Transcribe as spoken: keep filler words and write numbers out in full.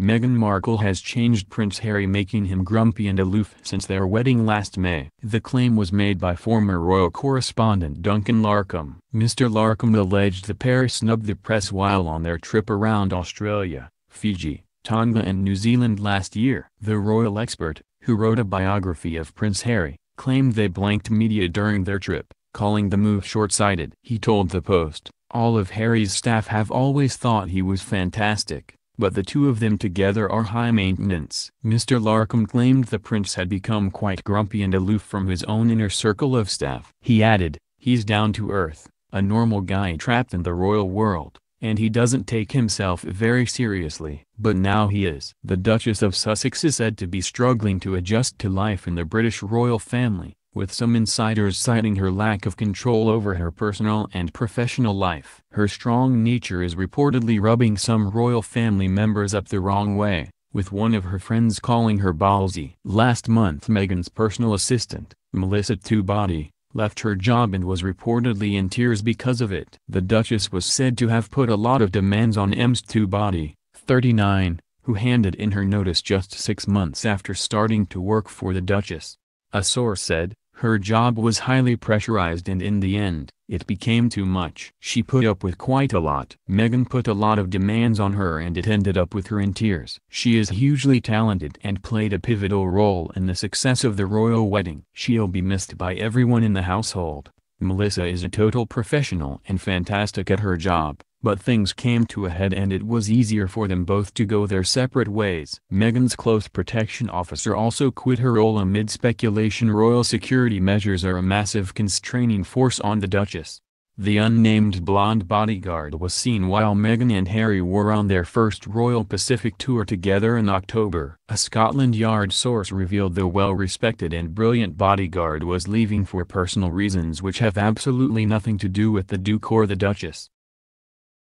Meghan Markle has changed Prince Harry, making him grumpy and aloof since their wedding last May. The claim was made by former royal correspondent Duncan Larcombe. Mister Larcombe alleged the pair snubbed the press while on their trip around Australia, Fiji, Tonga and New Zealand last year. The royal expert, who wrote a biography of Prince Harry, claimed they blanked media during their trip, calling the move short-sighted. He told The Post, "All of Harry's staff have always thought he was fantastic, but the two of them together are high maintenance." Mister Larcombe claimed the prince had become quite grumpy and aloof from his own inner circle of staff. He added, "He's down to earth, a normal guy trapped in the royal world, and he doesn't take himself very seriously." But now he is. The Duchess of Sussex is said to be struggling to adjust to life in the British royal family, with some insiders citing her lack of control over her personal and professional life. Her strong nature is reportedly rubbing some royal family members up the wrong way, with one of her friends calling her ballsy. Last month, Meghan's personal assistant, Melissa Twobody, left her job and was reportedly in tears because of it. The Duchess was said to have put a lot of demands on Ms Twobody, thirty-nine, who handed in her notice just six months after starting to work for the Duchess. A source said, "Her job was highly pressurized and in the end, it became too much. She put up with quite a lot. Meghan put a lot of demands on her and it ended up with her in tears. She is hugely talented and played a pivotal role in the success of the royal wedding. She'll be missed by everyone in the household. Melissa is a total professional and fantastic at her job, but things came to a head and it was easier for them both to go their separate ways." Meghan's close protection officer also quit her role amid speculation royal security measures are a massive constraining force on the Duchess. The unnamed blonde bodyguard was seen while Meghan and Harry were on their first Royal Pacific tour together in October. A Scotland Yard source revealed the well-respected and brilliant bodyguard was leaving for personal reasons which have absolutely nothing to do with the Duke or the Duchess.